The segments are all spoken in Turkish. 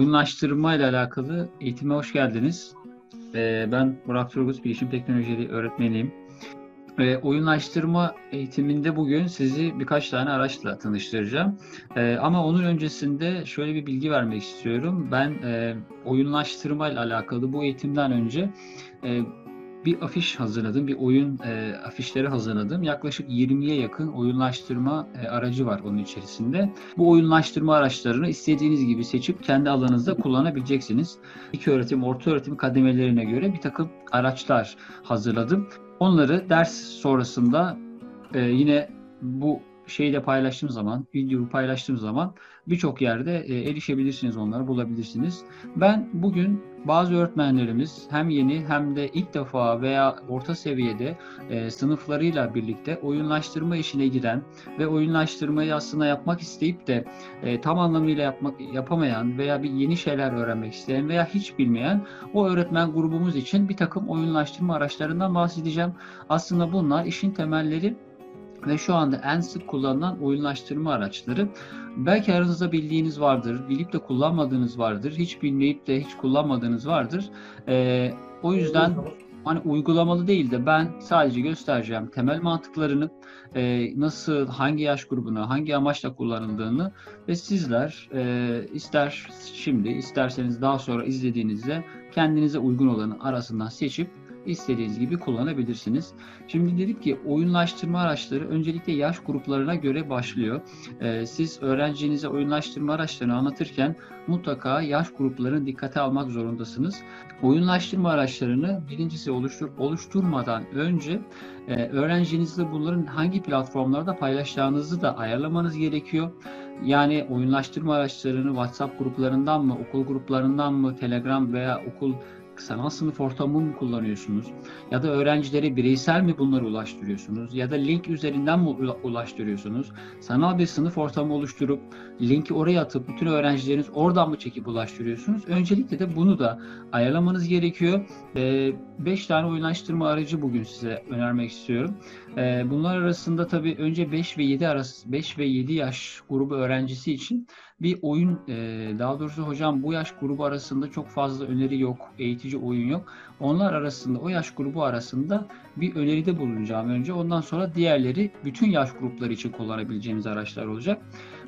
Oyunlaştırma ile alakalı eğitime hoş geldiniz. Ben Burak Turgut, bilişim teknolojileri öğretmeniyim. Oyunlaştırma eğitiminde bugün sizi birkaç tane araçla tanıştıracağım. Ama onun öncesinde şöyle bir bilgi vermek istiyorum. Ben oyunlaştırma ile alakalı bu eğitimden önce bir afiş hazırladım, bir oyun afişleri hazırladım. Yaklaşık 20'ye yakın oyunlaştırma aracı var onun içerisinde. Bu oyunlaştırma araçlarını istediğiniz gibi seçip kendi alanınızda kullanabileceksiniz. İlköğretim, ortaöğretim kademelerine göre bir takım araçlar hazırladım. Onları ders sonrasında yine bu şeyle paylaştığım zaman, videoyu paylaştığım zaman birçok yerde erişebilirsiniz, onları bulabilirsiniz. Ben bugün bazı öğretmenlerimiz hem yeni hem de ilk defa veya orta seviyede sınıflarıyla birlikte oyunlaştırma işine giren ve oyunlaştırmayı aslında yapmak isteyip de tam anlamıyla yapamayan veya bir yeni şeyler öğrenmek isteyen veya hiç bilmeyen o öğretmen grubumuz için bir takım oyunlaştırma araçlarından bahsedeceğim. Aslında bunlar işin temelleri ve şu anda en sık kullanılan oyunlaştırma araçları. Belki aranızda bildiğiniz vardır, bilip de kullanmadığınız vardır, hiç bilmeyip de hiç kullanmadığınız vardır. O yüzden hani uygulamalı değil de ben sadece göstereceğim temel mantıklarını, nasıl, hangi yaş grubuna, hangi amaçla kullanıldığını ve sizler ister şimdi, isterseniz daha sonra izlediğinizde kendinize uygun olanı arasından seçip istediğiniz gibi kullanabilirsiniz. Şimdi dedik ki oyunlaştırma araçları öncelikle yaş gruplarına göre başlıyor. Siz öğrencinize oyunlaştırma araçlarını anlatırken mutlaka yaş gruplarını dikkate almak zorundasınız. Oyunlaştırma araçlarını birincisi oluşturmadan önce öğrencinizle bunların hangi platformlarda paylaşacağınızı da ayarlamanız gerekiyor. Yani oyunlaştırma araçlarını WhatsApp gruplarından mı, okul gruplarından mı, Telegram veya okul sanal sınıf ortamı mı kullanıyorsunuz? Ya da öğrencilere bireysel mi bunları ulaştırıyorsunuz? Ya da link üzerinden mi ulaştırıyorsunuz? Sanal bir sınıf ortamı oluşturup linki oraya atıp bütün öğrencileriniz oradan mı çekip ulaştırıyorsunuz? Öncelikle de bunu da ayarlamanız gerekiyor. 5 tane oyunlaştırma aracı bugün size önermek istiyorum. Bunlar arasında tabii önce 5 ve 7 yaş grubu öğrencisi için bir oyun, daha doğrusu hocam bu yaş grubu arasında çok fazla öneri yok, eğitici oyun yok. Onlar arasında, o yaş grubu arasında bir öneride bulunacağım önce. Ondan sonra diğerleri bütün yaş grupları için kullanabileceğimiz araçlar olacak.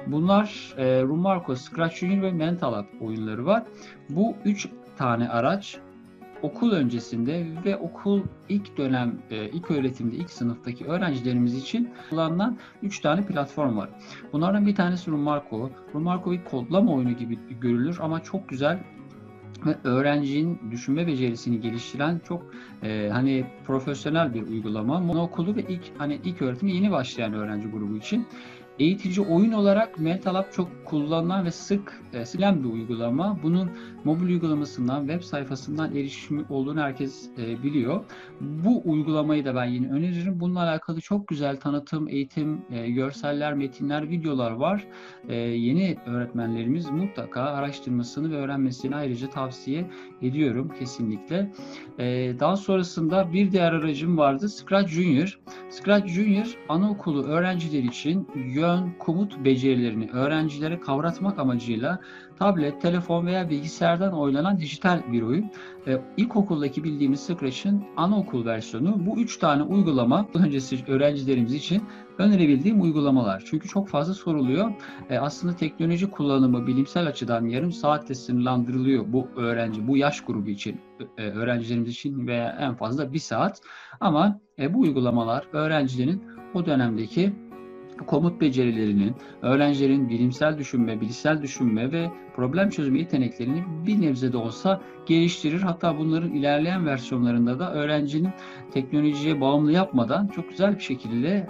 Bunlar Run Marco, Scratch Junior ve MentalUP oyunları var. Bu 3 tane araç okul öncesinde ve okul ilk dönem, ilk öğretimde, ilk sınıftaki öğrencilerimiz için kullanılan 3 tane platform var. Bunlardan bir tanesi Run Marco. Run Marco bir kodlama oyunu gibi görülür ama çok güzel ve öğrencinin düşünme becerisini geliştiren çok hani profesyonel bir uygulama. Monookulu ve ilk öğretime yeni başlayan öğrenci grubu için. Eğitici oyun olarak MentalUP çok kullanılan ve sık silinen bir uygulama. Bunun mobil uygulamasından, web sayfasından erişimi olduğunu herkes biliyor. Bu uygulamayı da ben yine öneririm. Bununla alakalı çok güzel tanıtım, eğitim, görseller, metinler, videolar var. Yeni öğretmenlerimiz mutlaka araştırmasını ve öğrenmesini ayrıca tavsiye ediyorum kesinlikle. Daha sonrasında bir diğer aracım vardı, Scratch Junior. Scratch Junior anaokulu öğrenciler için yön, komut becerilerini öğrencilere kavratmak amacıyla tablet, telefon veya bilgisayardan oynanan dijital bir oyun. İlkokuldaki bildiğimiz Scratch'ın anaokul versiyonu. Bu 3 tane uygulama öncesi öğrencilerimiz için önerebildiğim uygulamalar. Çünkü çok fazla soruluyor. Aslında teknoloji kullanımı bilimsel açıdan yarım saatte sınırlandırılıyor bu yaş grubu için, öğrencilerimiz için veya en fazla 1 saat. Ama bu uygulamalar öğrencilerin o dönemdeki komut becerilerinin, öğrencilerin bilimsel düşünme, bilişsel düşünme ve problem çözme yeteneklerini bir nebze de olsa geliştirir. Hatta bunların ilerleyen versiyonlarında da öğrencinin teknolojiye bağımlı yapmadan çok güzel bir şekilde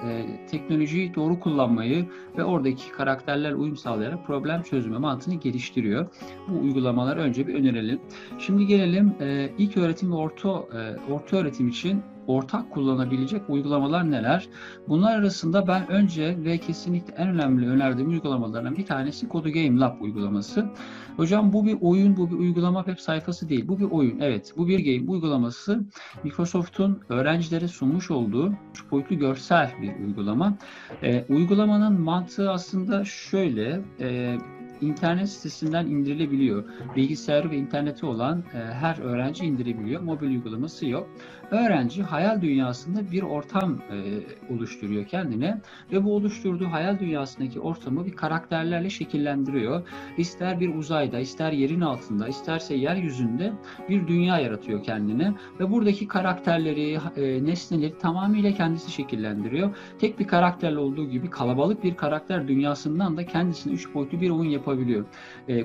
teknolojiyi doğru kullanmayı ve oradaki karakterler uyum sağlayarak problem çözme mantığını geliştiriyor. Bu uygulamaları önce bir önerelim. Şimdi gelelim ilk öğretim ve orta öğretim için ortak kullanabilecek uygulamalar neler? Bunlar arasında ben önce ve kesinlikle en önemli önerdiğim uygulamalardan bir tanesi Kodu Game Lab uygulaması. Hocam bu bir oyun, bu bir uygulama, web sayfası değil. Bu bir oyun, evet. Bu bir game uygulaması. Microsoft'un öğrencilere sunmuş olduğu 3 boyutlu görsel bir uygulama. Uygulamanın mantığı aslında şöyle. internet sitesinden indirilebiliyor. Bilgisayarı ve interneti olan her öğrenci indirebiliyor. Mobil uygulaması yok. Öğrenci hayal dünyasında bir ortam oluşturuyor kendine ve bu oluşturduğu hayal dünyasındaki ortamı bir karakterlerle şekillendiriyor. İster bir uzayda, ister yerin altında, isterse yeryüzünde bir dünya yaratıyor kendine ve buradaki karakterleri, nesneleri tamamıyla kendisi şekillendiriyor. Tek bir karakterle olduğu gibi kalabalık bir karakter dünyasından da kendisine 3 boyutlu bir oyun yapabiliyor.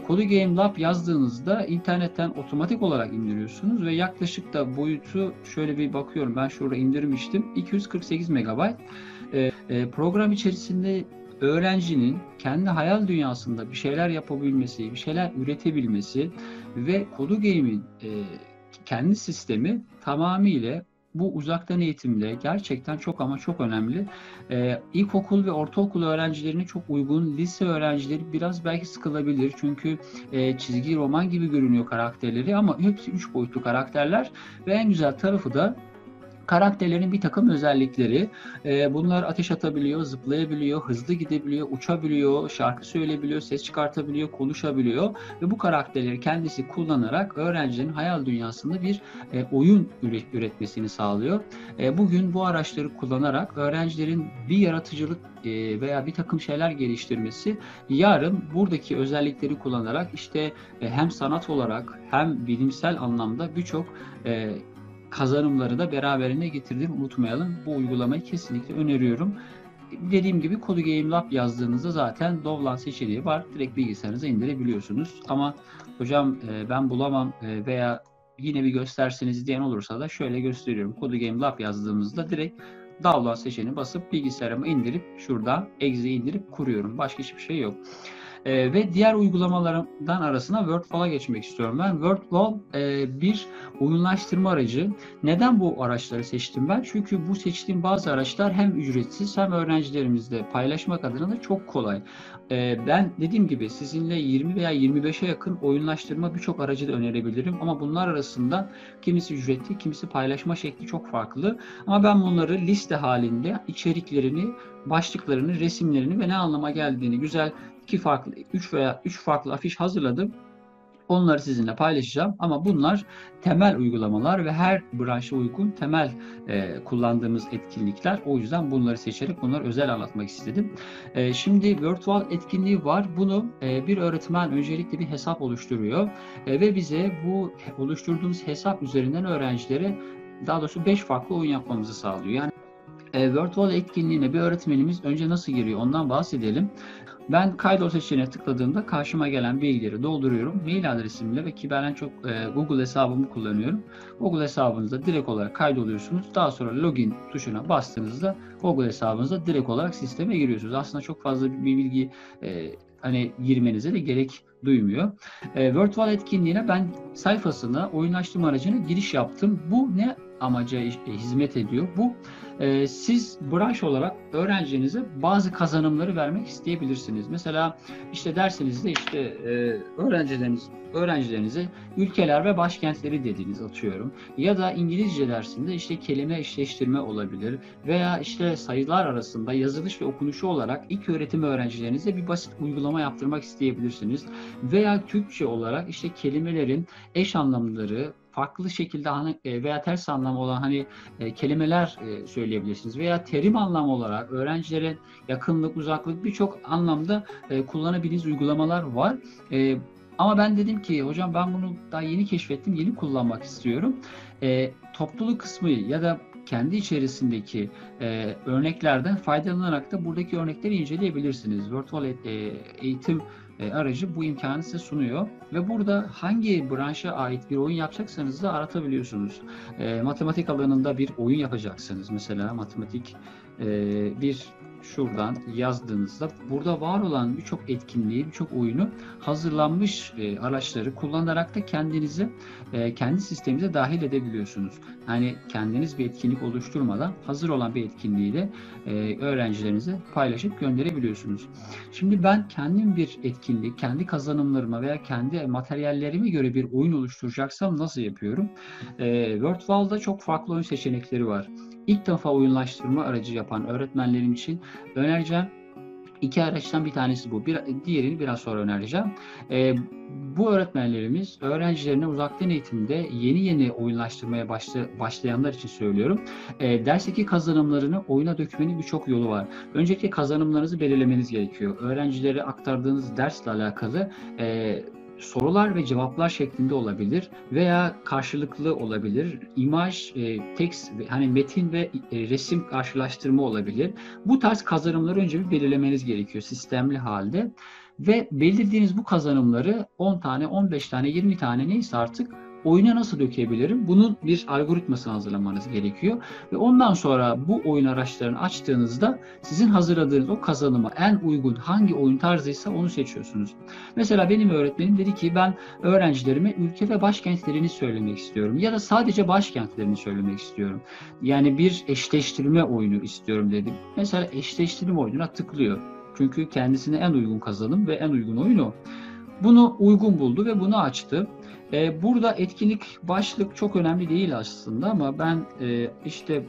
Kodu Game Lab yazdığınızda internetten otomatik olarak indiriyorsunuz ve yaklaşık da boyutu şöyle bir bakıyorum, ben şurada indirmiştim. 248 MB. Program içerisinde öğrencinin kendi hayal dünyasında bir şeyler yapabilmesi, bir şeyler üretebilmesi ve Kodu Game'in kendi sistemi tamamıyla bu uzaktan eğitimde gerçekten çok ama çok önemli. İlkokul ve ortaokul öğrencilerine çok uygun. Lise öğrencileri biraz belki sıkılabilir. Çünkü çizgi roman gibi görünüyor karakterleri ama hepsi 3 boyutlu karakterler ve en güzel tarafı da karakterlerin bir takım özellikleri. Bunlar ateş atabiliyor, zıplayabiliyor, hızlı gidebiliyor, uçabiliyor, şarkı söyleyebiliyor, ses çıkartabiliyor, konuşabiliyor ve bu karakterleri kendisi kullanarak öğrencilerin hayal dünyasında bir oyun üretmesini sağlıyor. Bugün bu araçları kullanarak öğrencilerin bir yaratıcılık veya bir takım şeyler geliştirmesi yarın buradaki özellikleri kullanarak işte hem sanat olarak hem bilimsel anlamda birçok kazanımları da beraberine getirdiğini unutmayalım. Bu uygulamayı kesinlikle öneriyorum. Dediğim gibi Kodu Game Lab yazdığınızda zaten Dovlan seçeneği var. Direkt bilgisayarınıza indirebiliyorsunuz. Ama hocam ben bulamam veya yine bir gösterseniz diyen olursa da şöyle gösteriyorum. Kodu Game Lab yazdığımızda direkt Dovlan seçeneğini basıp bilgisayarıma indirip şuradan Exe'yi indirip kuruyorum. Başka hiçbir şey yok. Ve diğer uygulamalardan arasına Wordwall'a geçmek istiyorum ben. Wordwall bir oyunlaştırma aracı. Neden bu araçları seçtim ben? Çünkü bu seçtiğim bazı araçlar hem ücretsiz hem öğrencilerimizle paylaşmak adına da çok kolay. Ben dediğim gibi sizinle 20 veya 25'e yakın oyunlaştırma birçok aracı da önerebilirim. Ama bunlar arasında kimisi ücretli, kimisi paylaşma şekli çok farklı. Ama ben bunları liste halinde içeriklerini, başlıklarını, resimlerini ve ne anlama geldiğini güzel 3 farklı afiş hazırladım. Onları sizinle paylaşacağım ama bunlar temel uygulamalar ve her branşa uygun temel kullandığımız etkinlikler. O yüzden bunları seçerek bunları özel anlatmak istedim. Şimdi Wordwall etkinliği var. Bunu bir öğretmen öncelikle bir hesap oluşturuyor ve bize bu oluşturduğumuz hesap üzerinden öğrencilere daha doğrusu 5 farklı oyun yapmamızı sağlıyor. Yani Wordwall etkinliğine bir öğretmenimiz önce nasıl giriyor ondan bahsedelim. Ben kaydol seçeneğine tıkladığımda karşıma gelen bilgileri dolduruyorum. Mail adresimle ve ki ben en çok Google hesabımı kullanıyorum. Google hesabınızda direkt olarak kaydoluyorsunuz. Daha sonra login tuşuna bastığınızda Google hesabınızda direkt olarak sisteme giriyorsunuz. Aslında çok fazla bir bilgi hani girmenize de gerek duymuyor. Wordwall etkinliğine ben sayfasına, oyunlaştırma aracına giriş yaptım. Bu ne amaca hizmet ediyor? Bu siz branş olarak öğrencinize bazı kazanımları vermek isteyebilirsiniz. Mesela işte dersinizde işte öğrencilerinize ülkeler ve başkentleri dediğiniz atıyorum. Ya da İngilizce dersinde işte kelime eşleştirme olabilir veya işte sayılar arasında yazılış ve okunuşu olarak ilköğretim öğrencilerinize bir basit uygulama yaptırmak isteyebilirsiniz. Veya Türkçe olarak işte kelimelerin eş anlamları farklı şekilde veya ters anlam olan hani kelimeler söyleyebilirsiniz. Veya terim anlam olarak öğrencilere yakınlık, uzaklık birçok anlamda kullanabildiğiniz uygulamalar var. Ama ben dedim ki hocam ben bunu daha yeni keşfettim, yeni kullanmak istiyorum. Topluluk kısmı ya da kendi içerisindeki örneklerden faydalanarak da buradaki örnekleri inceleyebilirsiniz. Wordwall eğitim aracı bu imkanı size sunuyor ve burada hangi branşa ait bir oyun yapacaksanız da aratabiliyorsunuz. Matematik alanında bir oyun yapacaksınız mesela matematik bir şuradan yazdığınızda burada var olan birçok etkinliği, birçok oyunu hazırlanmış araçları kullanarak da kendinizi kendi sisteminize dahil edebiliyorsunuz. Yani kendiniz bir etkinlik oluşturmadan hazır olan bir etkinliği de öğrencilerinize paylaşıp gönderebiliyorsunuz. Şimdi ben kendim bir etkinlik, kendi kazanımlarıma veya kendi materyallerime göre bir oyun oluşturacaksam nasıl yapıyorum? Wordwall'da çok farklı oyun seçenekleri var. İlk defa oyunlaştırma aracı yapan öğretmenlerim için önereceğim İki araçtan bir tanesi bu. Diğerini biraz sonra önereceğim. Bu öğretmenlerimiz öğrencilerine uzaktan eğitimde yeni oyunlaştırmaya başlayanlar için söylüyorum. Dersteki kazanımlarını oyuna dökmenin birçok yolu var. Öncelikle kazanımlarınızı belirlemeniz gerekiyor. Öğrencilere aktardığınız dersle alakalı sorular ve cevaplar şeklinde olabilir veya karşılıklı olabilir. İmaj, tekst, hani metin ve resim karşılaştırma olabilir. Bu tarz kazanımları önce bir belirlemeniz gerekiyor sistemli halde. Ve belirlediğiniz bu kazanımları 10 tane, 15 tane, 20 tane neyse artık oyuna nasıl dökebilirim? Bunun bir algoritmasını hazırlamanız gerekiyor. Ve ondan sonra bu oyun araçlarını açtığınızda sizin hazırladığınız o kazanıma en uygun hangi oyun tarzıysa onu seçiyorsunuz. Mesela benim öğretmenim dedi ki ben öğrencilerime ülke ve başkentlerini söylemek istiyorum. Ya da sadece başkentlerini söylemek istiyorum. Yani bir eşleştirme oyunu istiyorum dedim. Mesela eşleştirme oyununa tıklıyor. Çünkü kendisine en uygun kazanım ve en uygun oyun o. Bunu uygun buldu ve bunu açtı. Burada etkinlik başlık çok önemli değil aslında ama ben işte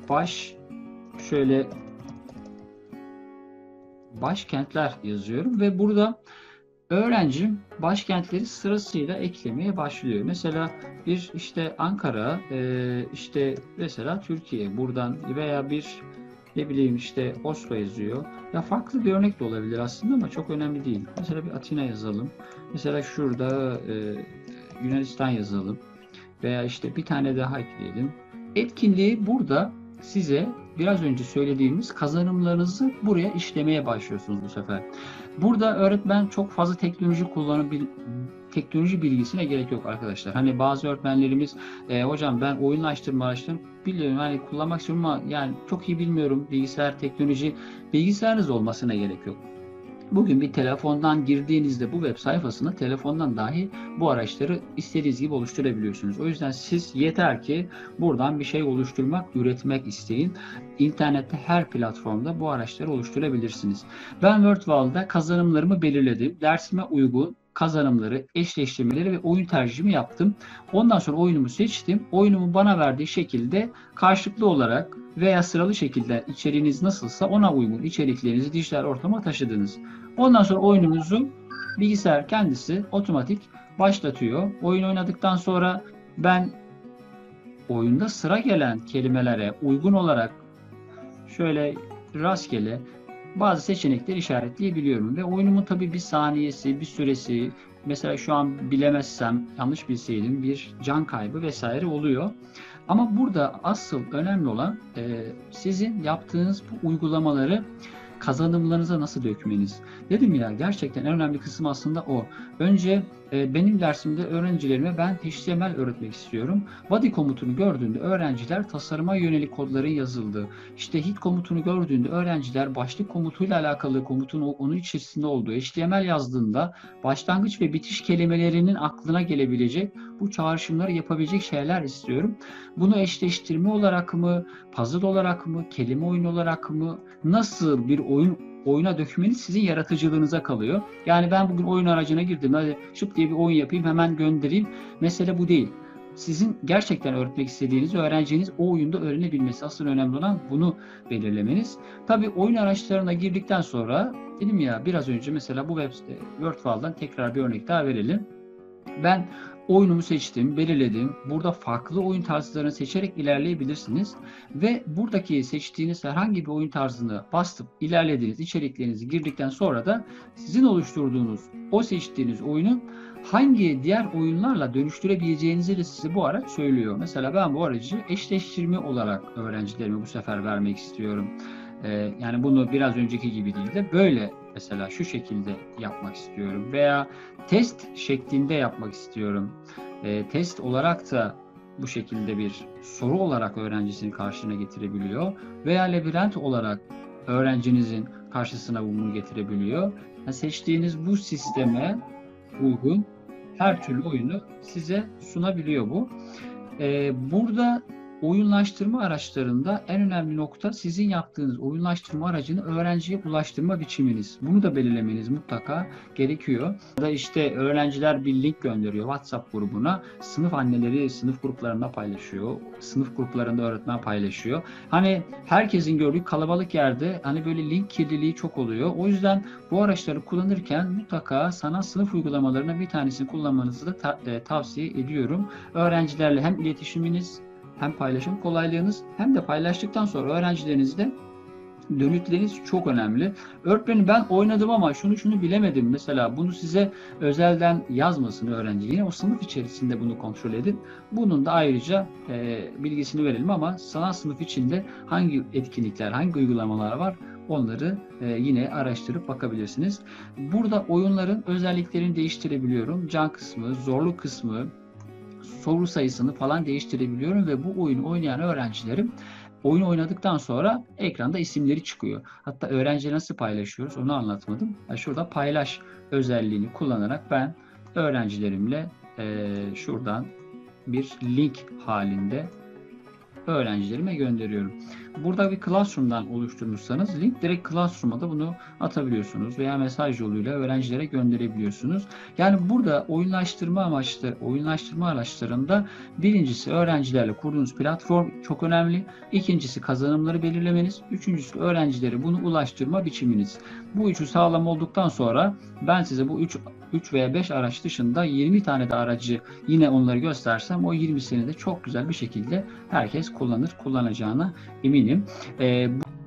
başkentler yazıyorum ve burada öğrencim başkentleri sırasıyla eklemeye başlıyor. Mesela bir işte Ankara, işte mesela Türkiye buradan veya bir ne bileyim işte Oslo yazıyor. Ya farklı bir örnek de olabilir aslında ama çok önemli değil. Mesela bir Atina yazalım. Mesela şurada Yunanistan yazalım. Veya işte bir tane daha ekleyelim. Etkinliği burada size biraz önce söylediğimiz kazanımlarınızı buraya işlemeye başlıyorsunuz bu sefer. Burada öğretmen çok fazla teknoloji bilgisine gerek yok arkadaşlar. Hani bazı öğretmenlerimiz hocam ben oyunlaştırma araçlarını biliyorum hani kullanmak istiyorum ama yani çok iyi bilmiyorum bilgisayar, teknoloji, bilgisayarınız olmasına gerek yok. Bugün bir telefondan girdiğinizde bu web sayfasına telefondan dahi bu araçları istediğiniz gibi oluşturabiliyorsunuz. O yüzden siz yeter ki buradan bir şey oluşturmak, üretmek isteyin. İnternette her platformda bu araçları oluşturabilirsiniz. Ben Wordwall'da kazanımlarımı belirledim. Dersime uygun kazanımları, eşleştirmeleri ve oyun tercihimi yaptım. Ondan sonra oyunumu seçtim. Oyunumu bana verdiği şekilde karşılıklı olarak veya sıralı şekilde içeriğiniz nasılsa ona uygun içeriklerinizi dijital ortama taşıdınız. Ondan sonra oyunumuzu bilgisayar kendisi otomatik başlatıyor. Oyun oynadıktan sonra ben oyunda sıra gelen kelimelere uygun olarak şöyle rastgele bazı seçenekleri işaretleyebiliyorum ve oyunumun tabii bir saniyesi, bir süresi, mesela şu an bilemezsem, yanlış bilseydim bir can kaybı vesaire oluyor. Ama burada asıl önemli olan sizin yaptığınız bu uygulamaları kazanımlarınıza nasıl dökmeniz. Dedim ya gerçekten en önemli kısım aslında o. Önce benim dersimde öğrencilerime ben HTML öğretmek istiyorum. Body komutunu gördüğünde öğrenciler tasarıma yönelik kodların yazıldığı, işte hit komutunu gördüğünde öğrenciler başlık komutuyla alakalı komutun onun içerisinde olduğu, HTML yazdığında başlangıç ve bitiş kelimelerinin aklına gelebilecek bu çağrışımları yapabilecek şeyler istiyorum. Bunu eşleştirme olarak mı, puzzle olarak mı, kelime oyunu olarak mı, nasıl bir oyuna dökmeniz sizin yaratıcılığınıza kalıyor. Yani ben bugün oyun aracına girdim, hadi şıp diye bir oyun yapayım, hemen göndereyim. Mesele bu değil. Sizin gerçekten öğretmek istediğiniz, öğrenciniz o oyunda öğrenebilmesi. Asıl önemli olan bunu belirlemeniz. Tabii oyun araçlarına girdikten sonra, dedim ya biraz önce mesela bu Wordwall'dan tekrar bir örnek daha verelim. Ben oyunumu seçtim, belirledim. Burada farklı oyun tarzlarını seçerek ilerleyebilirsiniz. Ve buradaki seçtiğiniz herhangi bir oyun tarzını bastıp ilerlediğiniz içeriklerinizi girdikten sonra da sizin oluşturduğunuz o seçtiğiniz oyunun hangi diğer oyunlarla dönüştürebileceğinizi de size bu araç söylüyor. Mesela ben bu aracı eşleştirme olarak öğrencilerime bu sefer vermek istiyorum. Yani bunu biraz önceki gibi değil de böyle mesela şu şekilde yapmak istiyorum veya test şeklinde yapmak istiyorum. Test olarak da bu şekilde bir soru olarak öğrencisinin karşısına getirebiliyor veya labirent olarak öğrencinizin karşısına bunu getirebiliyor. Yani seçtiğiniz bu sisteme uygun her türlü oyunu size sunabiliyor bu. Burada Oyunlaştırma araçlarında en önemli nokta sizin yaptığınız oyunlaştırma aracını öğrenciye ulaştırma biçiminiz. Bunu da belirlemeniz mutlaka gerekiyor. Burada işte öğrenciler bir link gönderiyor WhatsApp grubuna. Sınıf anneleri sınıf gruplarında paylaşıyor. Sınıf gruplarında öğretmen paylaşıyor. Hani herkesin gördüğü kalabalık yerde hani böyle link kirliliği çok oluyor. O yüzden bu araçları kullanırken mutlaka sanal sınıf uygulamalarına bir tanesini kullanmanızı da tavsiye ediyorum. Öğrencilerle hem iletişiminiz, hem paylaşım kolaylığınız hem de paylaştıktan sonra öğrencilerinizle dönütleriniz çok önemli. Örneğin ben oynadım ama şunu bilemedim. Mesela bunu size özelden yazmasın öğrenci. Yine o sınıf içerisinde bunu kontrol edin. Bunun da ayrıca bilgisini verelim ama sanal sınıf içinde hangi etkinlikler, hangi uygulamalar var onları yine araştırıp bakabilirsiniz. Burada oyunların özelliklerini değiştirebiliyorum. Can kısmı, zorluk kısmı, soru sayısını falan değiştirebiliyorum ve bu oyunu oynayan öğrencilerim oyunu oynadıktan sonra ekranda isimleri çıkıyor. Hatta öğrenciye nasıl paylaşıyoruz onu anlatmadım. Şurada paylaş özelliğini kullanarak ben öğrencilerimle şuradan bir link halinde öğrencilerime gönderiyorum. Burada bir Classroom'dan oluşturmuşsanız link direkt Classroom'a da bunu atabiliyorsunuz veya mesaj yoluyla öğrencilere gönderebiliyorsunuz. Yani burada oyunlaştırma araçlarında birincisi öğrencilerle kurduğunuz platform çok önemli. İkincisi kazanımları belirlemeniz. Üçüncüsü öğrencilere bunu ulaştırma biçiminiz. Bu üçü sağlam olduktan sonra ben size bu 3 veya 5 araç dışında 20 tane de aracı yine onları göstersem o 20'sini de çok güzel bir şekilde herkes kullanacağına eminim.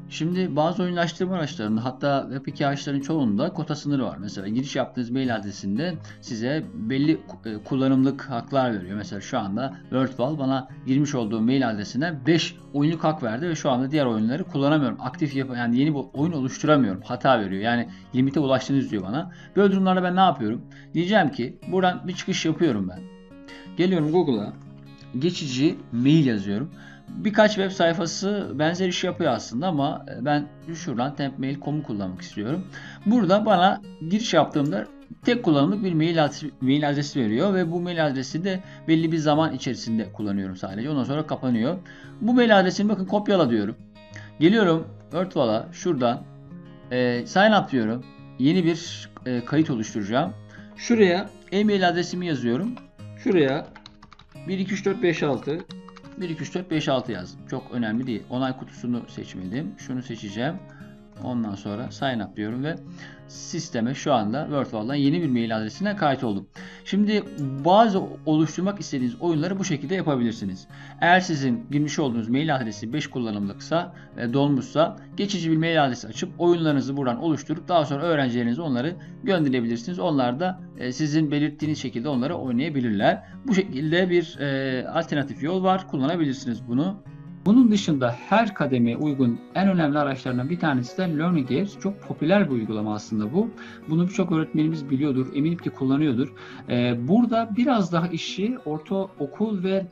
Şimdi bazı oyunlaştırma araçlarında hatta Web2 araçlarının çoğunda kota sınırı var. Mesela giriş yaptığınız mail adresinde size belli kullanımlık haklar veriyor. Mesela şu anda Wordwall bana girmiş olduğu mail adresine 5 oyunluk hak verdi ve şu anda diğer oyunları kullanamıyorum. Yani yeni bir oyun oluşturamıyorum. Hata veriyor. Yani limite ulaştınız diyor bana. Böyle durumlarda ben ne yapıyorum? Diyeceğim ki buradan bir çıkış yapıyorum ben. Geliyorum Google'a. Geçici mail yazıyorum. Birkaç web sayfası benzer iş yapıyor aslında ama ben şuradan tempmail.com'u kullanmak istiyorum. Burada bana giriş yaptığımda tek kullanımlık bir mail adresi veriyor ve bu mail adresi de belli bir zaman içerisinde kullanıyorum sadece. Ondan sonra kapanıyor. Bu mail adresini bakın kopyala diyorum. Geliyorum Wordwall'a şuradan sign up diyorum. Yeni bir kayıt oluşturacağım. Şuraya e-mail adresimi yazıyorum. Şuraya 1, 2, 3, 4, 5, 6 yazdım. Çok önemli değil. Onay kutusunu seçmedim. Şunu seçeceğim. Ondan sonra sign up diyorum ve sisteme şu anda Wordwall'dan yeni bir mail adresine kayıt oldum. Şimdi bazı oluşturmak istediğiniz oyunları bu şekilde yapabilirsiniz. Eğer sizin girmiş olduğunuz mail adresi 5 kullanımlıksa dolmuşsa geçici bir mail adresi açıp oyunlarınızı buradan oluşturup daha sonra öğrencilerinize onları gönderebilirsiniz. Onlar da sizin belirttiğiniz şekilde onları oynayabilirler. Bu şekilde bir alternatif yol var. Kullanabilirsiniz bunu. Bunun dışında her kademeye uygun en önemli araçlarından bir tanesi de Learning Apps. Çok popüler bir uygulama aslında bu. Bunu birçok öğretmenimiz biliyordur, eminim ki kullanıyordur. Burada biraz daha işi ortaokul ve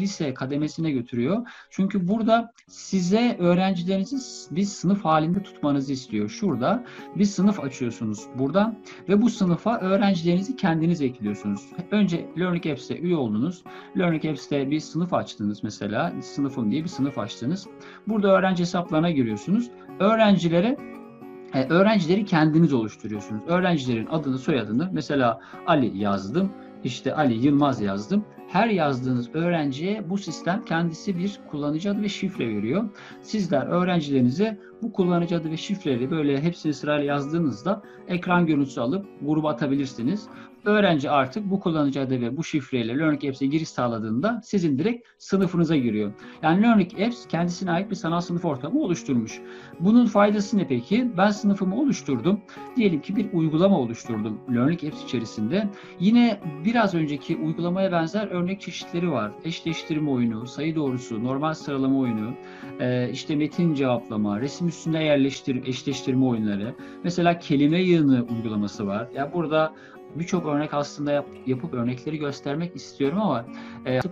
lise kademesine götürüyor. Çünkü burada size öğrencilerinizi bir sınıf halinde tutmanızı istiyor. Şurada bir sınıf açıyorsunuz burada ve bu sınıfa öğrencilerinizi kendiniz ekliyorsunuz. Önce Learning Apps'e üye oldunuz. Learning Apps'te bir sınıf açtınız mesela. Sınıfım diye bir sınıf açtınız. Burada öğrenci hesaplarına giriyorsunuz. Öğrencileri kendiniz oluşturuyorsunuz. Öğrencilerin adını, soyadını mesela Ali yazdım. İşte Ali Yılmaz yazdım. Her yazdığınız öğrenciye bu sistem kendisi bir kullanıcı adı ve şifre veriyor. Sizler öğrencilerinize bu kullanıcı adı ve şifreleri böyle hepsini sırayla yazdığınızda ekran görüntüsü alıp gruba atabilirsiniz. Öğrenci artık bu kullanıcı adı ve bu şifreyle Learning Apps'e giriş sağladığında sizin direkt sınıfınıza giriyor. Yani Learning Apps kendisine ait bir sanal sınıf ortamı oluşturmuş. Bunun faydası ne peki? Ben sınıfımı oluşturdum. Diyelim ki bir uygulama oluşturdum Learning Apps içerisinde. Yine biraz önceki uygulamaya benzer örnek çeşitleri var. Eşleştirme oyunu, sayı doğrusu, normal sıralama oyunu, işte metin cevaplama, resim üstünde eşleştirme oyunları. Mesela kelime yığını uygulaması var. Ya burada birçok örnek aslında yapıp örnekleri göstermek istiyorum ama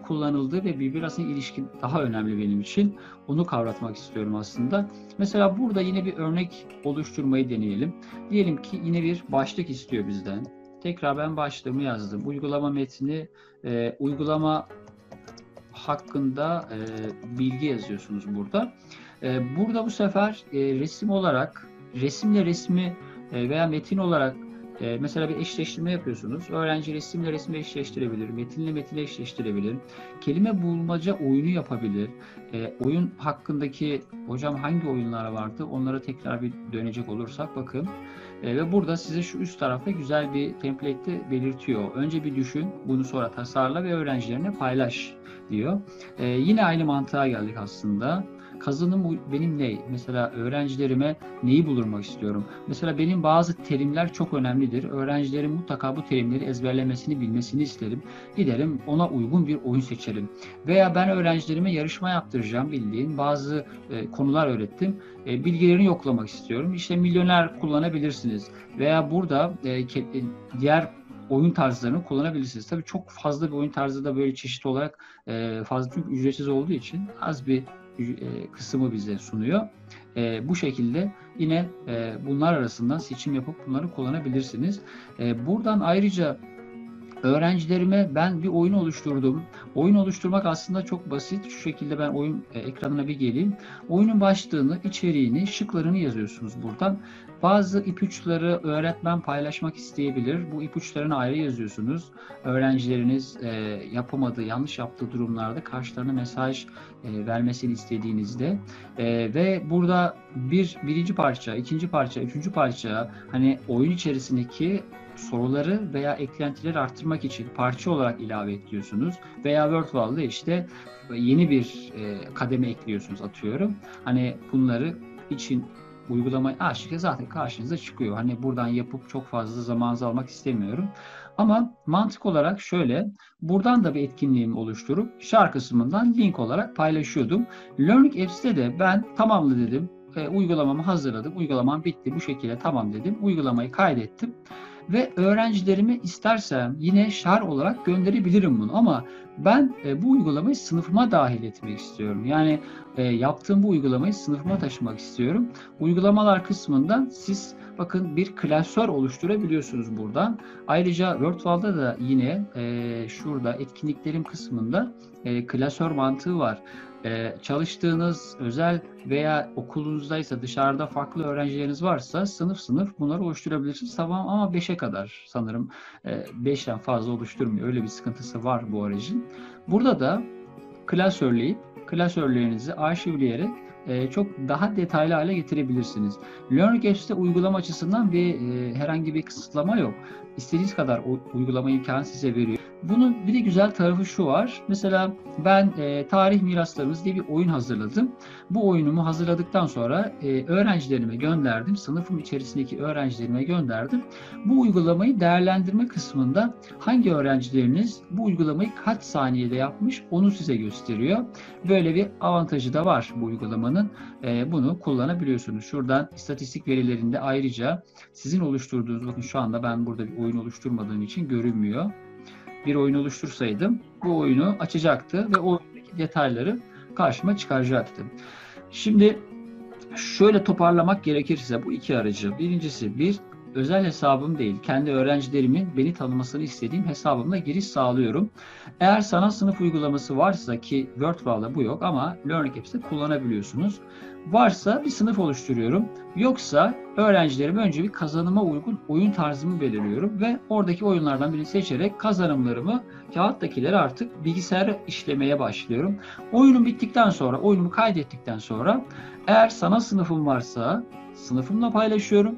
kullanıldığı ve birbiri arasında ilişki daha önemli benim için. Onu kavratmak istiyorum aslında. Mesela burada yine bir örnek oluşturmayı deneyelim. Diyelim ki yine bir başlık istiyor bizden. Tekrar ben başlığımı yazdım. Uygulama metni, uygulama hakkında bilgi yazıyorsunuz burada. Burada bu sefer resim olarak, resimle resmi veya metin olarak mesela bir eşleştirme yapıyorsunuz. Öğrenci resimle resmi eşleştirebilir, metinle metine eşleştirebilir, kelime bulmaca oyunu yapabilir. Oyun hakkındaki, hocam hangi oyunlar vardı, onlara tekrar bir dönecek olursak bakın. Ve burada size şu üst tarafta güzel bir template'te belirtiyor. Önce bir düşün, bunu sonra tasarla ve öğrencilerine paylaş diyor. Yine aynı mantığa geldik aslında. Kazanım benim ne? Mesela öğrencilerime neyi bulurmak istiyorum? Mesela benim bazı terimler çok önemlidir. Öğrencilerin mutlaka bu terimleri ezberlemesini, bilmesini isterim. Giderim ona uygun bir oyun seçerim. Veya ben öğrencilerime yarışma yaptıracağım, bildiğin bazı konular öğrettim. Bilgilerini yoklamak istiyorum. İşte milyoner kullanabilirsiniz. Veya burada diğer oyun tarzlarını kullanabilirsiniz. Tabii çok fazla bir oyun tarzı da böyle çeşitli olarak fazla, çünkü ücretsiz olduğu için az bir kısmı bize sunuyor. Bu şekilde yine bunlar arasından seçim yapıp bunları kullanabilirsiniz. Buradan ayrıca öğrencilerime ben bir oyun oluşturdum. Oyun oluşturmak aslında çok basit. Şu şekilde ben oyun ekranına bir geleyim. Oyunun başlığını, içeriğini, şıklarını yazıyorsunuz buradan. Bazı ipuçları öğretmen paylaşmak isteyebilir. Bu ipuçlarını ayrı yazıyorsunuz. Öğrencileriniz yapamadığı, yanlış yaptığı durumlarda karşılarına mesaj vermesini istediğinizde ve burada birinci parça, ikinci parça, üçüncü parça, hani oyun içerisindeki soruları veya eklentileri arttırmak için parça olarak ilave ekliyorsunuz. Veya Wordwall'da işte yeni bir kademe ekliyorsunuz atıyorum. Hani bunları için uygulamayı aşık zaten karşınıza çıkıyor. Hani buradan yapıp çok fazla zamanınızı almak istemiyorum. Ama mantık olarak şöyle, buradan da bir etkinliğimi oluşturup şarkı kısmından link olarak paylaşıyordum. Learning Apps'te de ben tamamla dedim. Uygulamamı hazırladım. Uygulamam bitti. Bu şekilde tamam dedim. Uygulamayı kaydettim. Ve öğrencilerime istersem yine şar olarak gönderebilirim bunu, ama ben bu uygulamayı sınıfıma dahil etmek istiyorum. Yani yaptığım bu uygulamayı sınıfıma taşımak istiyorum. Uygulamalar kısmından siz bakın bir klasör oluşturabiliyorsunuz buradan. Ayrıca Wordwall'da da yine şurada etkinliklerim kısmında klasör mantığı var. Çalıştığınız özel veya okulunuzdaysa, dışarıda farklı öğrencileriniz varsa sınıf sınıf bunları oluşturabilirsiniz. Tamam, ama 5'e kadar sanırım 5'ten fazla oluşturmuyor. Öyle bir sıkıntısı var bu aracın. Burada da klasörleyip klasörlerinizi arşivleyerek çok daha detaylı hale getirebilirsiniz. Learning Apps'te uygulama açısından herhangi bir kısıtlama yok. İstediğiniz kadar uygulama imkanı size veriyor. Bunun bir de güzel tarafı şu var. Mesela ben tarih miraslarımız diye bir oyun hazırladım. Bu oyunumu hazırladıktan sonra öğrencilerime gönderdim. Sınıfım içerisindeki öğrencilerime gönderdim. Bu uygulamayı değerlendirme kısmında hangi öğrencileriniz bu uygulamayı kaç saniyede yapmış onu size gösteriyor. Böyle bir avantajı da var bu uygulamanın. Bunu kullanabiliyorsunuz. Şuradan istatistik verilerinde ayrıca sizin oluşturduğunuz, bakın şu anda ben burada bir oyun oluşturmadığım için görünmüyor. Bir oyun oluştursaydım bu oyunu açacaktı ve oyundaki detayları karşıma çıkaracaktı. Şimdi şöyle toparlamak gerekirse bu iki aracı. Birincisi bir özel hesabım değil, kendi öğrencilerimin beni tanımasını istediğim hesabımla giriş sağlıyorum. Eğer sana sınıf uygulaması varsa, ki Wordwall'da bu yok ama Learning Apps'te kullanabiliyorsunuz. Varsa bir sınıf oluşturuyorum. Yoksa öğrencilerime önce bir kazanıma uygun oyun tarzımı belirliyorum ve oradaki oyunlardan birini seçerek kazanımlarımı, kağıttakileri artık bilgisayara işlemeye başlıyorum. Oyunum bittikten sonra, oyunumu kaydettikten sonra eğer sana sınıfım varsa sınıfımla paylaşıyorum.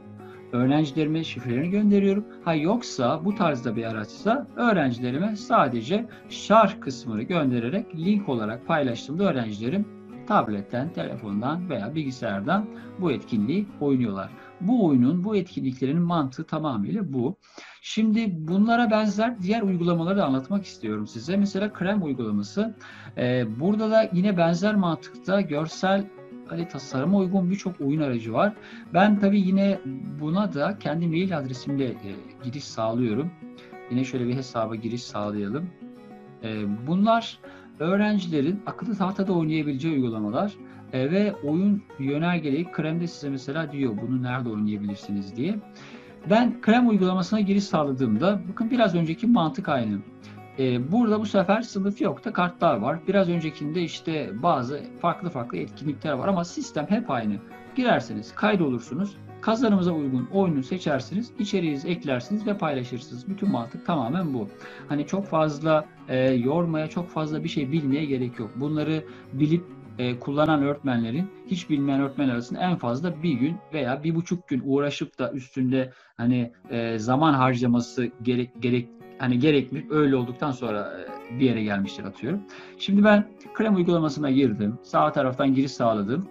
Öğrencilerime şifrelerini gönderiyorum. Yoksa bu tarzda bir araçsa öğrencilerime sadece şarj kısmını göndererek link olarak paylaştığımda öğrencilerim tabletten, telefondan veya bilgisayardan bu etkinliği oynuyorlar. Bu oyunun, bu etkinliklerin mantığı tamamıyla bu. Şimdi bunlara benzer diğer uygulamaları da anlatmak istiyorum size. Mesela Cram uygulaması. Burada da yine benzer mantıkta görsel, tasarıma uygun birçok oyun aracı var. Ben tabii yine buna da kendi mail adresimle giriş sağlıyorum. Yine şöyle bir hesaba giriş sağlayalım. Bunlar öğrencilerin akıllı tahtada oynayabileceği uygulamalar ve oyun yönergeleri Cram'de size mesela diyor bunu nerede oynayabilirsiniz diye. Ben Cram uygulamasına giriş sağladığımda bakın biraz önceki mantık aynı. Burada bu sefer sınıf yok da kartlar var. Biraz öncekinde işte bazı farklı etkinlikler var ama sistem hep aynı. Girersiniz, kaydolursunuz, kazanımıza uygun oyunu seçersiniz, içeriğinizi eklersiniz ve paylaşırsınız. Bütün mantık tamamen bu. Hani çok fazla yormaya, çok fazla bir şey bilmeye gerek yok. Bunları bilip kullanan öğretmenlerin hiç bilmeyen öğretmen arasında en fazla bir gün veya 1,5 gün uğraşıp da üstünde hani zaman harcaması gerekli öyle olduktan sonra bir yere gelmiştir atıyorum. Şimdi ben Cram uygulamasına girdim. Sağ taraftan giriş sağladım.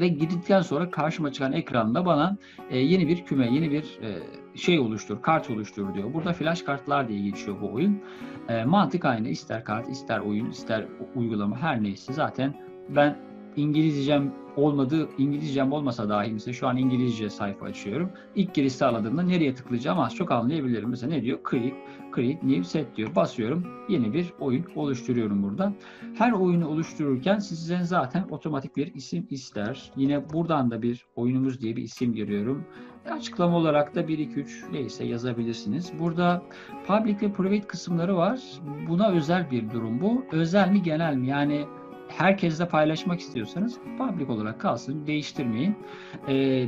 Ve girdikten sonra karşıma çıkan ekranda bana yeni bir küme, yeni bir şey oluştur, kart oluştur diyor. Burada flash kartlar diye geçiyor bu oyun. Mantık aynı. İster kart, ister oyun, ister uygulama, her neyse. Zaten ben İngilizcem olmasa dahi mesela şu an İngilizce sayfa açıyorum. İlk giriş sağladığımda nereye tıklayacağım az çok anlayabilirim. Mesela ne diyor? Create new set diyor. Basıyorum. Yeni bir oyun oluşturuyorum burada. Her oyunu oluştururken sizden zaten otomatik bir isim ister. Yine buradan da bir oyunumuz diye bir isim giriyorum. Açıklama olarak da 1, 2, 3 neyse yazabilirsiniz. Burada public ve private kısımları var. Buna özel bir durum bu. Özel mi genel mi? Yani herkesle paylaşmak istiyorsanız public olarak kalsın, değiştirmeyin.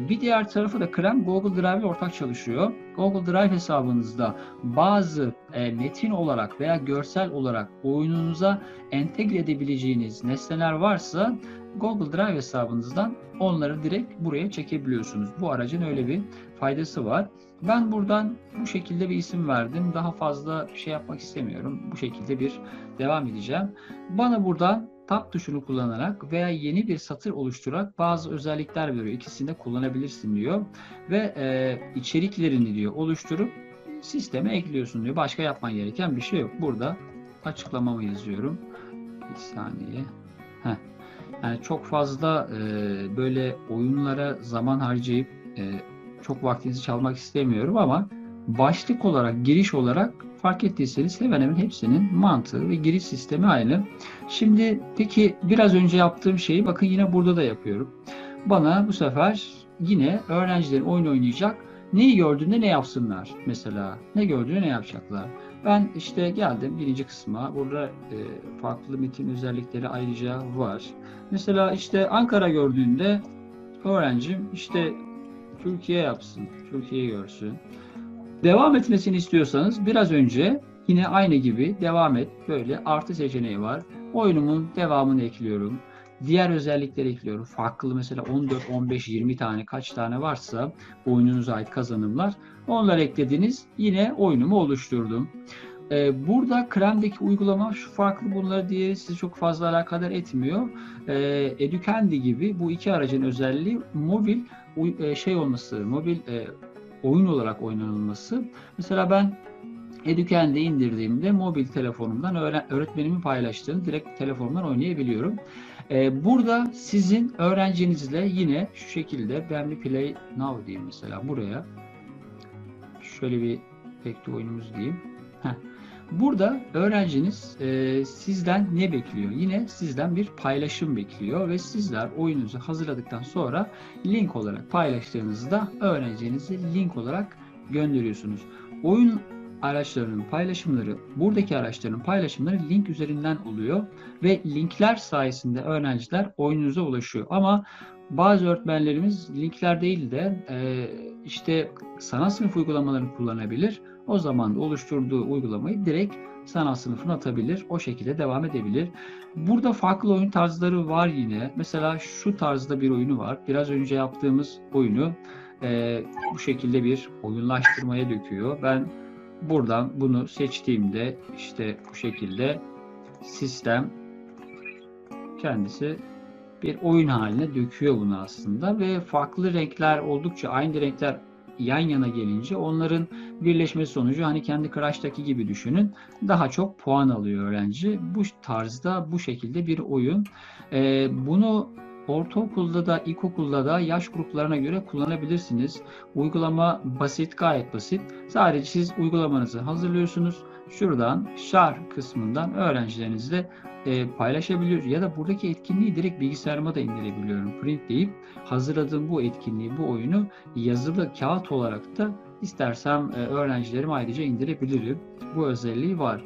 Bir diğer tarafı da Cram Google Drive ile ortak çalışıyor. Google Drive hesabınızda bazı metin olarak veya görsel olarak oyununuza entegre edebileceğiniz nesneler varsa Google Drive hesabınızdan onları direkt buraya çekebiliyorsunuz. Bu aracın öyle bir faydası var. Ben buradan bu şekilde bir isim verdim. Daha fazla şey yapmak istemiyorum. Bu şekilde bir devam edeceğim. Bana burada Tab tuşunu kullanarak veya yeni bir satır oluşturarak bazı özellikler veriyor. İkisini de kullanabilirsin diyor. Ve içeriklerini diyor oluşturup sisteme ekliyorsun diyor. Başka yapman gereken bir şey yok. Burada açıklamamı yazıyorum. Bir saniye. Heh. Yani çok fazla böyle oyunlara zaman harcayıp çok vaktinizi çalmak istemiyorum ama başlık olarak, giriş olarak fark ettiyseniz hemen hemen hepsinin mantığı ve giriş sistemi aynı. Şimdi peki biraz önce yaptığım şeyi bakın yine burada da yapıyorum. Bana bu sefer yine öğrencilerin oyun oynayacak. Neyi gördüğünde ne yapsınlar mesela? Ne gördüğünde ne yapacaklar? Ben işte geldim birinci kısma. Burada farklı metin özellikleri ayrıca var. Mesela işte Ankara gördüğünde öğrencim işte Türkiye yapsın, Türkiye'yi görsün. Devam etmesini istiyorsanız biraz önce yine aynı gibi devam et. Böyle artı seçeneği var. Oyunumun devamını ekliyorum. Diğer özellikleri ekliyorum. Farklı mesela 14, 15, 20 tane kaç tane varsa oyununuza ait kazanımlar. Onları eklediniz. Yine oyunumu oluşturdum. Burada Cram'deki uygulama şu farklı bunları diye sizi çok fazla alakadar etmiyor. EduCandy gibi bu iki aracın özelliği mobil şey olması, mobil oyun olarak oynanılması. Mesela ben EduCandy indirdiğimde mobil telefonumdan öğretmenimin paylaştığını direkt telefonumdan oynayabiliyorum. Burada sizin öğrencinizle yine şu şekilde ben bir play now diyeyim mesela buraya. Şöyle bir bekle oyunumuz diyeyim. Heh. Burada öğrenciniz sizden ne bekliyor? Yine sizden bir paylaşım bekliyor ve sizler oyununuzu hazırladıktan sonra link olarak paylaştığınızda öğrencinizi link olarak gönderiyorsunuz. Oyun araçlarının paylaşımları, buradaki araçların paylaşımları link üzerinden oluyor ve linkler sayesinde öğrenciler oyununuza ulaşıyor. Ama bazı öğretmenlerimiz linkler değil de işte sanal sınıf uygulamalarını kullanabilir. O zaman da oluşturduğu uygulamayı direkt sanal sınıfına atabilir. O şekilde devam edebilir. Burada farklı oyun tarzları var yine. Mesela şu tarzda bir oyunu var. Biraz önce yaptığımız oyunu bu şekilde bir oyunlaştırmaya döküyor. Ben buradan bunu seçtiğimde işte bu şekilde sistem kendisi bir oyun haline döküyor bunu aslında ve farklı renkler oldukça aynı renkler yan yana gelince onların birleşmesi sonucu hani kendi Crash'taki gibi düşünün daha çok puan alıyor öğrenci. Bu tarzda bu şekilde bir oyun. Bunu ortaokulda da ilkokulda da yaş gruplarına göre kullanabilirsiniz. Uygulama basit, gayet basit. Sadece siz uygulamanızı hazırlıyorsunuz. Şuradan share kısmından öğrencilerinizle paylaşabiliyoruz. Ya da buradaki etkinliği direkt bilgisayarıma da indirebiliyorum. Print deyip hazırladığım bu etkinliği, bu oyunu yazılı kağıt olarak da istersem öğrencilerime ayrıca indirebilirim. Bu özelliği var.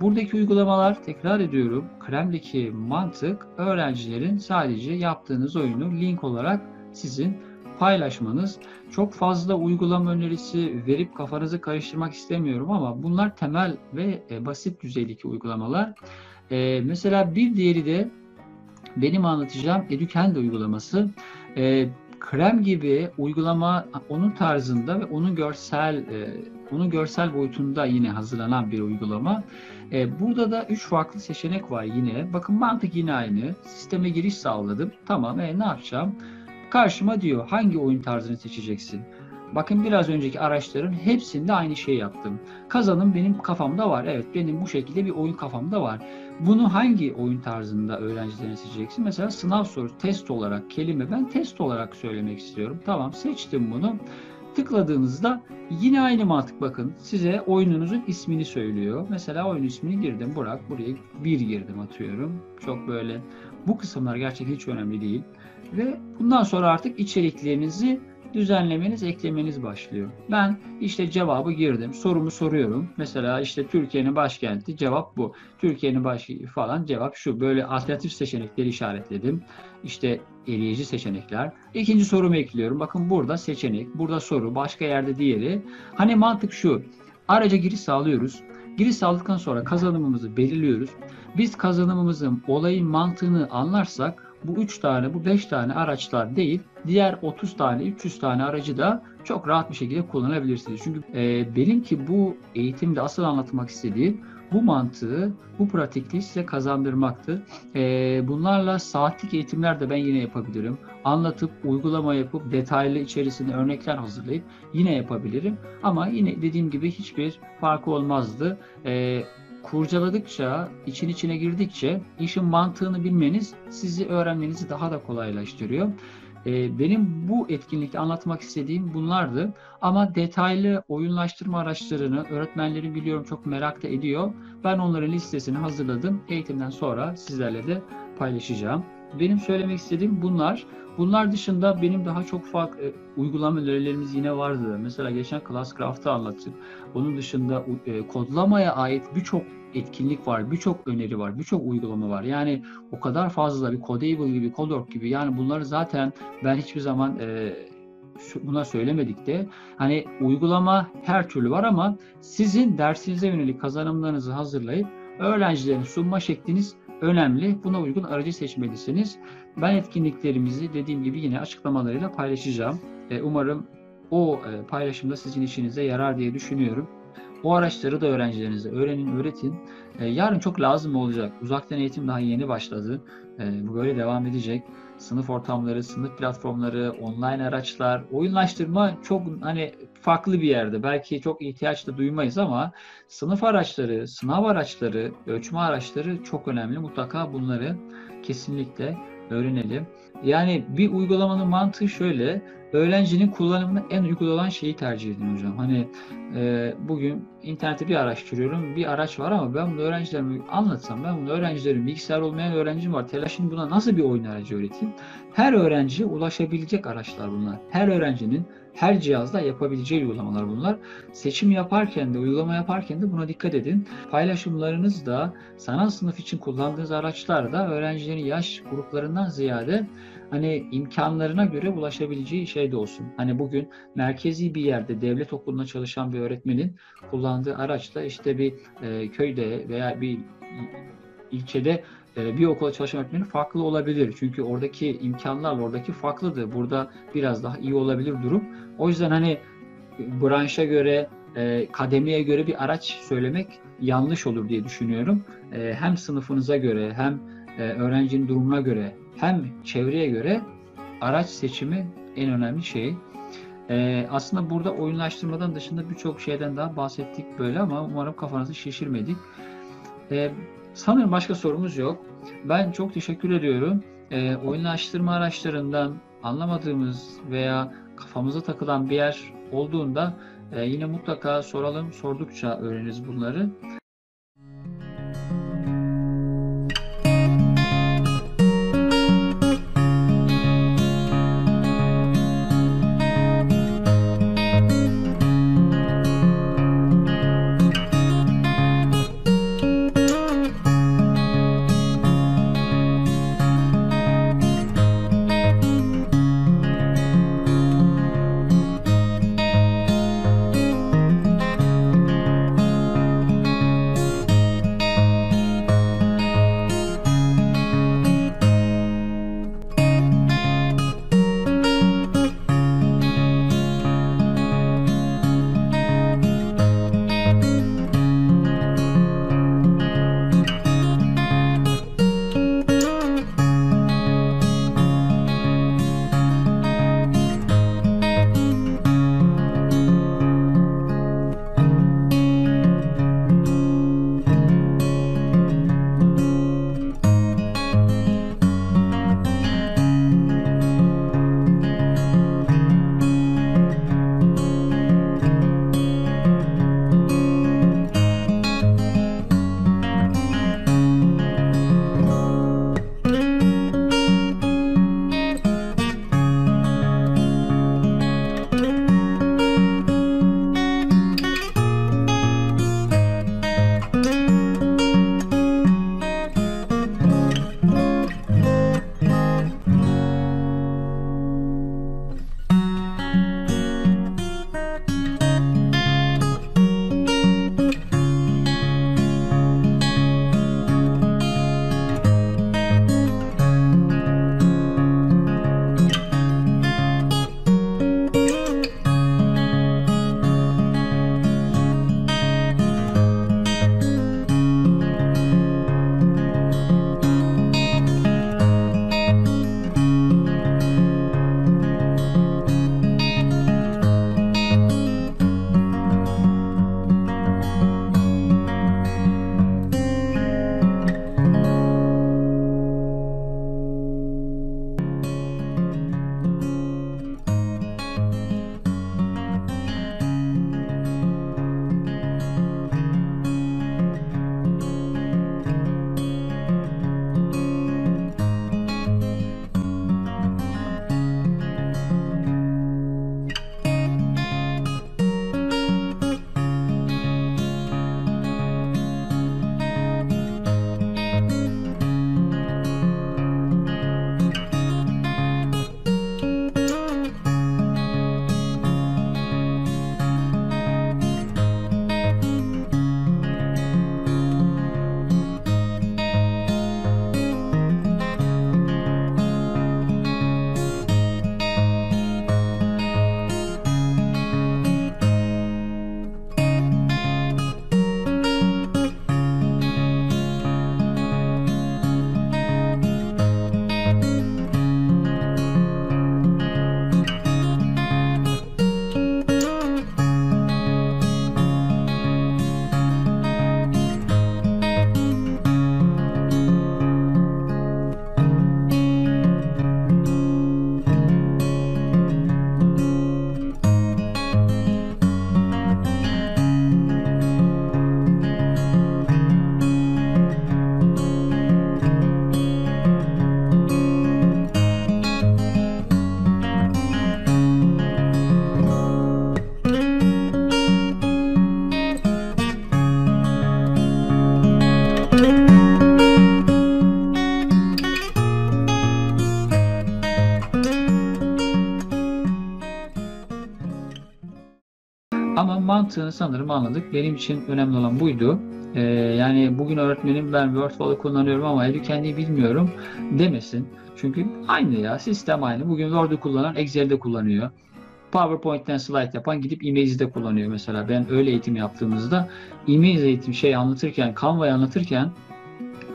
Buradaki uygulamalar, tekrar ediyorum, Cram'deki mantık öğrencilerin sadece yaptığınız oyunu link olarak sizin paylaşmanız. Çok fazla uygulama önerisi verip kafanızı karıştırmak istemiyorum ama bunlar temel ve basit düzeydeki uygulamalar. Mesela bir diğeri de benim anlatacağım EduCandy uygulaması. Cram gibi uygulama onun tarzında ve onun görsel boyutunda yine hazırlanan bir uygulama. Burada da 3 farklı seçenek var yine. Bakın mantık yine aynı. Sisteme giriş sağladım. Tamam, ne yapacağım? Karşıma diyor hangi oyun tarzını seçeceksin? Bakın biraz önceki araçların hepsinde aynı şeyi yaptım. Kazanım benim kafamda var. Evet, benim bu şekilde bir oyun kafamda var. Bunu hangi oyun tarzında öğrencilerine seçeceksin? Mesela sınav sorusu test olarak kelime ben test olarak söylemek istiyorum. Tamam, seçtim bunu. Tıkladığınızda yine aynı mantık, bakın size oyununuzun ismini söylüyor. Mesela oyun ismini girdim Burak, buraya 1 girdim atıyorum. Çok böyle bu kısımlar gerçekten hiç önemli değil. Ve bundan sonra artık içeriklerinizi düzenlemeniz, eklemeniz başlıyor. Ben işte cevabı girdim. Sorumu soruyorum. Mesela işte Türkiye'nin başkenti, cevap bu. Türkiye'nin başkenti falan, cevap şu. Böyle alternatif seçenekleri işaretledim. İşte eleyici seçenekler. İkinci sorumu ekliyorum. Bakın burada seçenek, burada soru, başka yerde diğeri. Hani mantık şu. Araca giriş sağlıyoruz. Giriş sağladıktan sonra kazanımımızı belirliyoruz. Biz kazanımımızın olayın mantığını anlarsak bu 3 tane, bu 5 tane araçlar değil, diğer 30 tane, 300 tane aracı da çok rahat bir şekilde kullanabilirsiniz. Çünkü benim ki bu eğitimde asıl anlatmak istediğim bu mantığı, bu pratikliği size kazandırmaktı. Bunlarla saatlik eğitimler de ben yine yapabilirim. Anlatıp, uygulama yapıp, detaylı içerisinde örnekler hazırlayıp yine yapabilirim. Ama yine dediğim gibi hiçbir farkı olmazdı. Kurcaladıkça, içine girdikçe işin mantığını bilmeniz sizi öğrenmenizi daha da kolaylaştırıyor. Benim bu etkinlikte anlatmak istediğim bunlardı. Ama detaylı oyunlaştırma araçlarını öğretmenlerin biliyorum çok merak da ediyor. Ben onların listesini hazırladım. Eğitimden sonra sizlerle de paylaşacağım. Benim söylemek istediğim bunlar. Bunlar dışında benim daha çok farklı uygulama önerilerimiz yine vardı. Mesela geçen Classcraft'ı anlattım. Onun dışında kodlamaya ait birçok etkinlik var, birçok öneri var, birçok uygulama var. Yani o kadar fazla, bir Codeable gibi, Kodork gibi. Yani bunları zaten ben hiçbir zaman buna söylemedik de. Hani uygulama her türlü var ama sizin dersinize yönelik kazanımlarınızı hazırlayıp öğrencilerin sunma şekliniz önemli. Buna uygun aracı seçmelisiniz. Ben etkinliklerimizi dediğim gibi yine açıklamalarıyla paylaşacağım. Umarım o paylaşımda sizin işinize yarar diye düşünüyorum. O araçları da öğrencilerinize öğretin. Yarın çok lazım olacak. Uzaktan eğitim daha yeni başladı. Bu böyle devam edecek. Sınıf ortamları, sınıf platformları, online araçlar, oyunlaştırma çok hani farklı bir yerde. Belki çok ihtiyaç da duymayız ama sınıf araçları, sınav araçları, ölçme araçları çok önemli. Mutlaka bunları kesinlikle öğrenelim. Yani bir uygulamanın mantığı şöyle, öğrencinin kullanımına en uygun olan şeyi tercih edin hocam. Hani bugün internette bir araştırıyorum, bir araç var ama ben bunu öğrencilerime anlatsam, ben bunu öğrencilerim, bilgisayar olmayan öğrencim var, telaşın buna nasıl bir oyun aracı öğreteyim? Her öğrenciye ulaşabilecek araçlar bunlar. Her öğrencinin her cihazda yapabileceği uygulamalar bunlar. Seçim yaparken de, uygulama yaparken de buna dikkat edin. Paylaşımlarınızda, sanal sınıf için kullandığınız araçlarda öğrencilerin yaş gruplarından ziyade hani imkanlarına göre ulaşabileceği şey de olsun. Hani bugün merkezi bir yerde devlet okulunda çalışan bir öğretmenin kullandığı araçla işte bir köyde veya bir ilçede bir okula çalışan öğretmenin farklı olabilir. Çünkü oradaki imkanlar oradaki farklıdır. Burada biraz daha iyi olabilir durum. O yüzden hani branşa göre, kademeye göre bir araç söylemek yanlış olur diye düşünüyorum. Hem sınıfınıza göre, hem öğrencinin durumuna göre, hem çevreye göre araç seçimi en önemli şey. Aslında burada oyunlaştırmadan dışında birçok şeyden daha bahsettik böyle ama umarım kafanızı şişirmedik. Sanırım başka sorumuz yok. Ben çok teşekkür ediyorum. Oyunlaştırma araçlarından anlamadığımız veya kafamıza takılan bir yer olduğunda yine mutlaka soralım. Sordukça öğreniriz bunları. Ama mantığını sanırım anladık. Benim için önemli olan buydu. Yani bugün öğretmenim ben Wordwall'ı kullanıyorum ama EduCandy'yi bilmiyorum demesin. Çünkü aynı ya, sistem aynı. Bugün Word'u kullanan Excel'de kullanıyor. PowerPoint'ten slide yapan gidip Image'de kullanıyor mesela. Ben öyle eğitim yaptığımızda Image eğitim anlatırken, Canva'yı anlatırken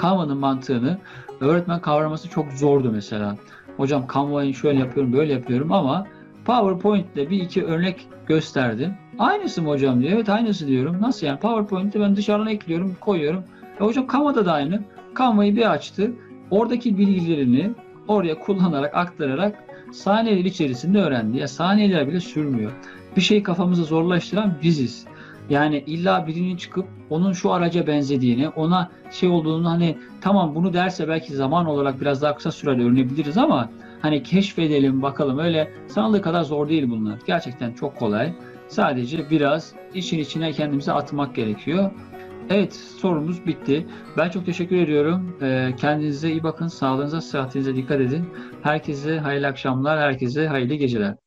Canva'nın mantığını öğretmen kavraması çok zordu mesela. Hocam Canva'yı şöyle yapıyorum, böyle yapıyorum ama PowerPoint'te bir iki örnek gösterdim. Aynısı mı hocam diyor. Evet aynısı diyorum. Nasıl yani? PowerPoint'te ben dışarıdan ekliyorum, koyuyorum. Hocam Canva'da da aynı. Canva'yı bir açtı. Oradaki bilgilerini oraya kullanarak, aktararak saniyeler içerisinde öğrendi. Ya saniyeler bile sürmüyor. Bir şeyi kafamızı zorlaştıran biziz. Yani illa birinin çıkıp onun şu araca benzediğini, ona olduğunu, hani tamam bunu derse belki zaman olarak biraz daha kısa sürede öğrenebiliriz ama hani keşfedelim bakalım, öyle sanıldığı kadar zor değil bunlar. Gerçekten çok kolay. Sadece biraz işin içine kendimizi atmak gerekiyor. Evet, sorumuz bitti. Ben çok teşekkür ediyorum. Kendinize iyi bakın. Sağlığınıza, sıhhatinize dikkat edin. Herkese hayırlı akşamlar, herkese hayırlı geceler.